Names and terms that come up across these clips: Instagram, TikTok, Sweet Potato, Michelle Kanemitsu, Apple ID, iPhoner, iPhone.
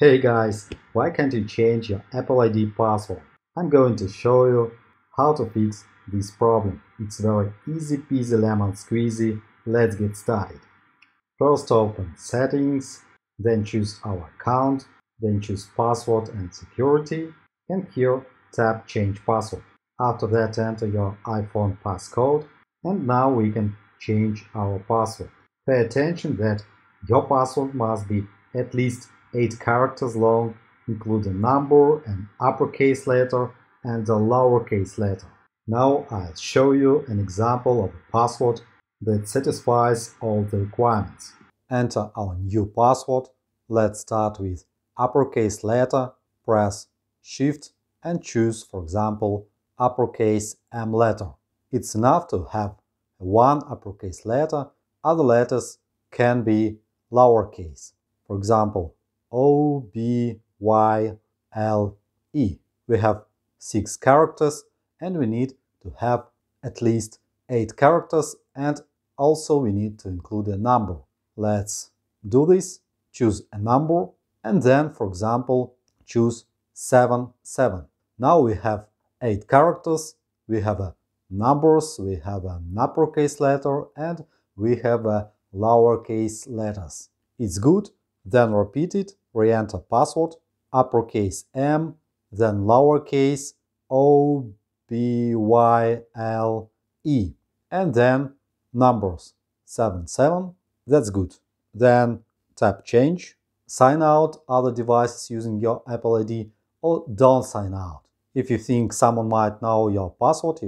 Hey guys, why can't you change your Apple ID password? I'm going to show you how to fix this problem. It's very easy peasy lemon squeezy. Let's get started. First open Settings, then choose Our Account, then choose Password and Security, and here tap Change Password. After that enter your iPhone passcode, and now we can change our password. Pay attention that your password must be at least 8 characters long, include a number, an uppercase letter and a lowercase letter. Now I'll show you an example of a password that satisfies all the requirements. Enter our new password. Let's start with uppercase letter, press Shift and choose, for example, uppercase M letter. It's enough to have one uppercase letter, other letters can be lowercase. For example, O-B-Y-L-E. We have 6 characters and we need to have at least 8 characters, and also we need to include a number. Let's do this. Choose a number and then, for example, choose 77. Now we have 8 characters, we have numbers, we have an uppercase letter and we have lowercase letters. It's good. Then repeat it. Re-enter password, uppercase M, then lowercase O-B-Y-L-E, and then numbers 77. That's good. Then tap Change, sign out other devices using your Apple ID, or don't sign out. If you think someone might know your password,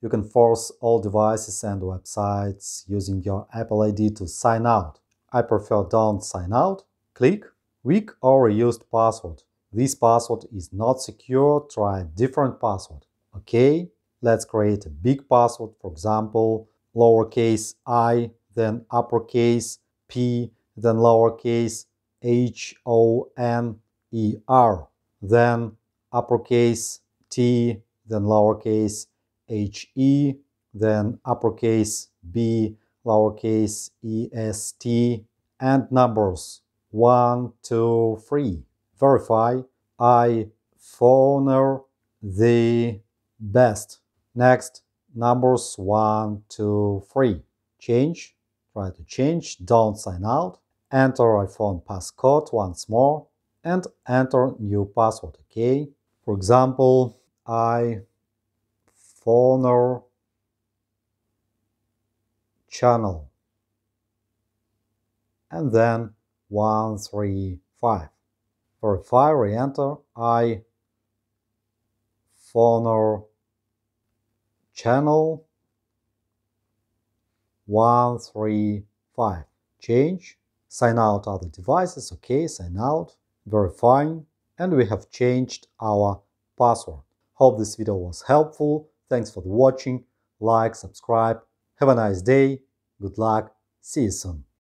you can force all devices and websites using your Apple ID to sign out. I prefer don't sign out. Click Weak or reused password. This password is not secure. Try a different password. OK. Let's create a big password. For example, lowercase I, then uppercase P, then lowercase H-O-N-E-R, then uppercase T, then lowercase H-E, then uppercase B, lowercase E-S-T, and numbers 1, 2, 3. Verify. iPhoner the best. Next, numbers 1, 2, 3. Change. Try to change. Don't sign out. Enter iPhone passcode once more and enter new password. OK. For example, iPhoner channel. And then 135. Verify, re-enter iPhoner channel 135. Change. Sign out other devices. OK, sign out. Verifying. And we have changed our password. Hope this video was helpful. Thanks for watching. Like, subscribe. Have a nice day. Good luck. See you soon.